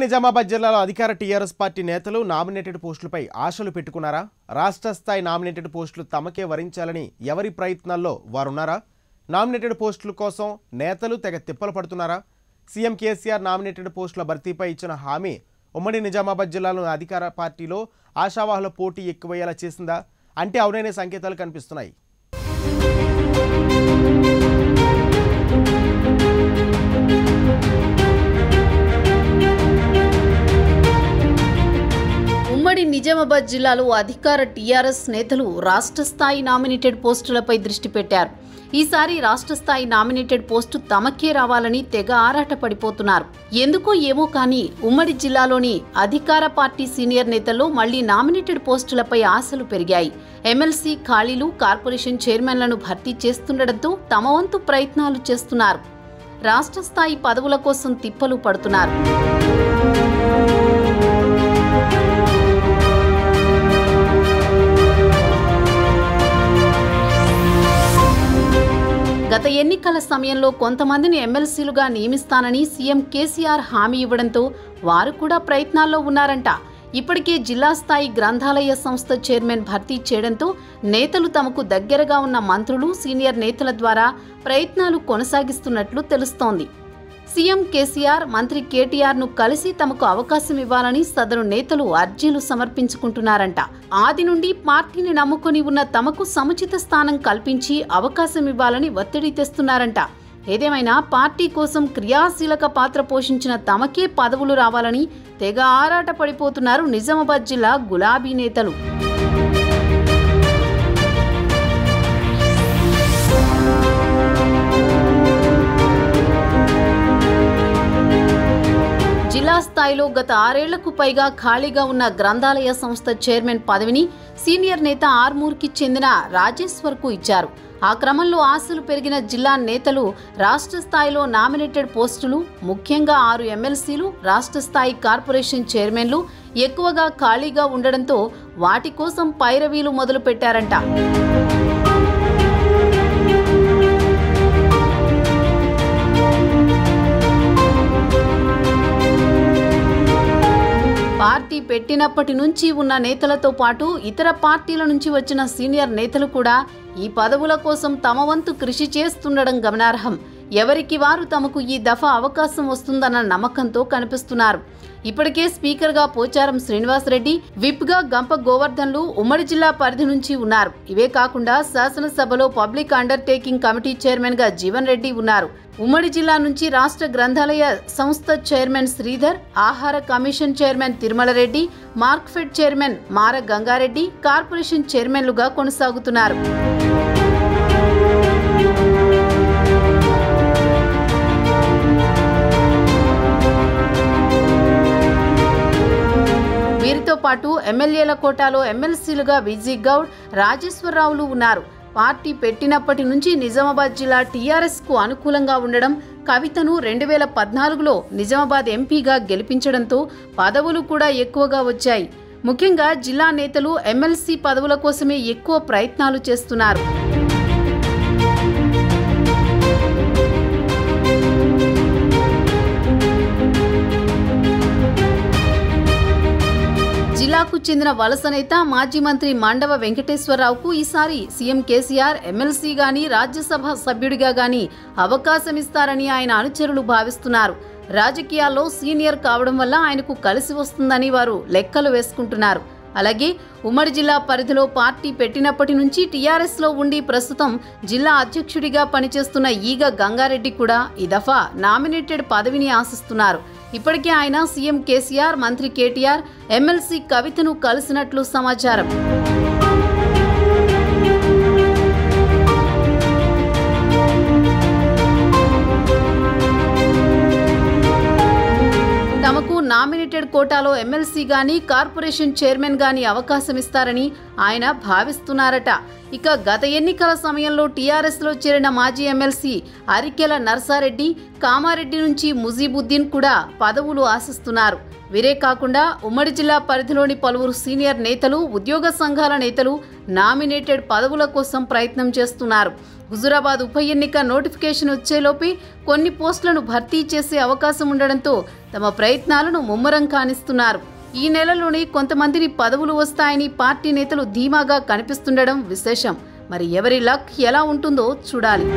నిజామాబాద్ జిల్లాలో అధికార TRS party నేతలు నామినేటెడ్ పోస్టులపై ఆశలు పెట్టుకున్నారా? రాష్ట్ర స్థాయి నామినేటెడ్ పోస్టులు తమకే వరించాలని ఎవరి ప్రయత్నాల్లో వారున్నారా? నామినేటెడ్ పోస్టుల కోసం నేతలు తెగ తిప్పలు పడుతున్నారా? సీఎం కేసీఆర్ నామినేటెడ్ పోస్టుల భర్తీపై ఇచ్చిన హామీ ఉమ్మడి నిజామాబాద్ జిల్లాలో అధికార పార్టీలో ఆశావాహుల పోటీ ఎక్కువయ్యేలా చేసిందా? అంటే అవుననే సంకేతాలు కనిపిస్తున్నాయి. నిజామాబాద్ జిల్లాలో అధికార టీఆర్ఎస్ నేతలు రాష్ట్ర స్థాయి నామినేటెడ్ పోస్టులపై దృష్టి పెట్టారు. ఈసారి రాష్ట్ర స్థాయి నామినేటెడ్ పోస్టు తమకే రావాలని తెగ ఆరాట పడిపోతున్నారు. ఎందుకో ఏమో కానీ ఉమ్మడి జిల్లాలోని అధికార పార్టీ సీనియర్ నేతల్లో మళ్లీ నామినేటెడ్ పోస్టులపై ఆశలు పెరిగాయి. ఎమ్మెల్సీ ఖాళీలు, కార్పొరేషన్ చైర్మన్లను భర్తీ చేస్తుండటంతో తమ వంతు ప్రయత్నాలు చేస్తున్నారు. రాష్ట్ర స్థాయి పదవుల కోసం తిప్పలు పడుతున్నారు. గత ఎన్నికల సమయంలో కొంతమందిని ఎమ్మెల్సీలుగా నియమిస్తానని సీఎం కేసీఆర్ హామీ ఇవ్వడంతో వారు కూడా ప్రయత్నాల్లో ఉన్నారంట. ఇప్పటికే జిల్లా స్థాయి గ్రంథాలయ సంస్థ చైర్మన్ భర్తీ చేయడంతో నేతలు తమకు దగ్గరగా ఉన్న మంత్రులు, సీనియర్ నేతల ద్వారా ప్రయత్నాలు కొనసాగిస్తున్నట్లు తెలుస్తోంది. సీఎం కేసీఆర్, మంత్రి కేటీఆర్ను కలిసి తమకు అవకాశం ఇవ్వాలని సదరు నేతలు అర్జీలు సమర్పించుకుంటున్నారంట. ఆది నుండి పార్టీని నమ్ముకుని ఉన్న తమకు సముచిత స్థానం కల్పించి అవకాశం ఇవ్వాలని ఒత్తిడి తెస్తున్నారంట. ఏదేమైనా పార్టీ కోసం క్రియాశీలక పాత్ర పోషించిన తమకే పదవులు రావాలని తెగ ఆరాట పడిపోతున్నారు నిజామాబాద్ జిల్లా గులాబీ నేతలు. స్థాయిలో గత 6 ఏళ్లకు పైగా ఖాళీగా ఉన్న గ్రంథాలయ సంస్థ చైర్మన్ పదవిని సీనియర్ నేత ఆర్మూర్కి చెందిన రాజేశ్వర్కు ఇచ్చారు. ఆ క్రమంలో ఆశలు పెరిగిన జిల్లా నేతలు రాష్ట్ర స్థాయిలో నామినేటెడ్ పోస్టులు, ముఖ్యంగా 6 ఎమ్మెల్సీలు, రాష్ట్ర స్థాయి కార్పొరేషన్ చైర్మన్లు ఎక్కువగా ఖాళీగా ఉండడంతో వాటి కోసం పైరవీలు మొదలుపెట్టారంట. పార్టీ పెట్టినప్పటి నుంచి ఉన్న నేతలతో పాటు ఇతర పార్టీల నుంచి వచ్చిన సీనియర్ నేతలు కూడా ఈ పదవుల కోసం తమ వంతు కృషి చేస్తుండడం గమనార్హం. ఎవరికి వారు తమకు ఈ దఫా అవకాశం వస్తుందన్న నమ్మకంతో కనిపిస్తున్నారు. ఇప్పటికే స్పీకర్గా పోచారం శ్రీనివాసరెడ్డి, విప్గా గంప గోవర్ధన్లు ఉమ్మడి జిల్లా పరిధి నుంచి ఉన్నారు. ఇవే కాకుండా శాసనసభలో పబ్లిక్ అండర్టేకింగ్ కమిటీ చైర్మన్గా జీవన్ రెడ్డి ఉన్నారు. ఉమ్మడి జిల్లా నుంచి రాష్ట్ర గ్రంథాలయ సంస్థ చైర్మన్ శ్రీధర్, ఆహార commission chairman Tirumalareddy, Markfed chairman Mara Gangareddy corporation చైర్మన్లుగా కొనసాగుతున్నారు. వీరితో పాటు ఎమ్మెల్యేల కోటాలో ఎమ్మెల్సీలుగా విజయ్ గౌడ్, రాజేశ్వరరావులు ఉన్నారు. పార్టీ పెట్టినప్పటి నుంచి నిజామాబాద్ జిల్లా టీఆర్ఎస్కు అనుకూలంగా ఉండడం, కవితను 2014లో నిజామాబాద్ ఎంపీగా గెలిపించడంతో పదవులు కూడా ఎక్కువగా వచ్చాయి. ముఖ్యంగా జిల్లా నేతలు ఎమ్మెల్సీ పదవుల కోసమే ఎక్కువ ప్రయత్నాలు చేస్తున్నారు. జిల్లాకు చెందిన వలస నేత, మాజీ మంత్రి మండవ వెంకటేశ్వరరావుకు ఈసారి సీఎం కేసీఆర్ ఎమ్మెల్సీ గాని, రాజ్యసభ సభ్యుడిగా గాని అవకాశం ఇస్తారని ఆయన అనుచరులు భావిస్తున్నారు. రాజకీయాల్లో సీనియర్ కావడం వల్ల ఆయనకు కలిసి వస్తుందని వారు లెక్కలు వేసుకుంటున్నారు. అలాగే ఉమ్మడి జిల్లా పరిధిలో పార్టీ పెట్టినప్పటి నుంచి టీఆర్ఎస్లో ఉండి ప్రస్తుతం జిల్లా అధ్యక్షుడిగా పనిచేస్తున్న ఈగ గంగారెడ్డి కూడా ఈ దఫా నామినేటెడ్ పదవిని ఆశిస్తున్నారు. ఇప్పటికే ఆయన సీఎం కేసీఆర్, మంత్రి కేటీఆర్, ఎమ్మెల్సీ కవితను కలిసినట్లు సమాచారం. తమకు నామినేటెడ్ కోటాలో ఎమ్మెల్సీ గాని, కార్పొరేషన్ చైర్మన్ గాని అవకాశం ఇస్తారని ఆయన భావిస్తున్నారట. ఇక గత ఎన్నికల సమయంలో టీఆర్ఎస్లో చేరిన మాజీ ఎమ్మెల్సీ అరికెల నర్సారెడ్డి, కామారెడ్డి నుంచి ముజీబుద్దీన్ కూడా పదవులు ఆశిస్తున్నారు. వీరే కాకుండా ఉమ్మడి జిల్లా పరిధిలోని పలువురు సీనియర్ నేతలు, ఉద్యోగ సంఘాల నేతలు నామినేటెడ్ పదవుల కోసం ప్రయత్నం చేస్తున్నారు. హుజూరాబాద్ ఉప ఎన్నిక నోటిఫికేషన్ వచ్చేలోపే కొన్ని పోస్టులను భర్తీ చేసే అవకాశం ఉండడంతో తమ ప్రయత్నాలను ముమ్మరం కానిస్తున్నారు. ఈ నెలలోనే కొంతమందిని పదవులు వస్తాయని పార్టీ నేతలు ధీమాగా కనిపిస్తుండడం విశేషం. మరి ఎవరి లక్ ఎలా ఉంటుందో చూడాలి.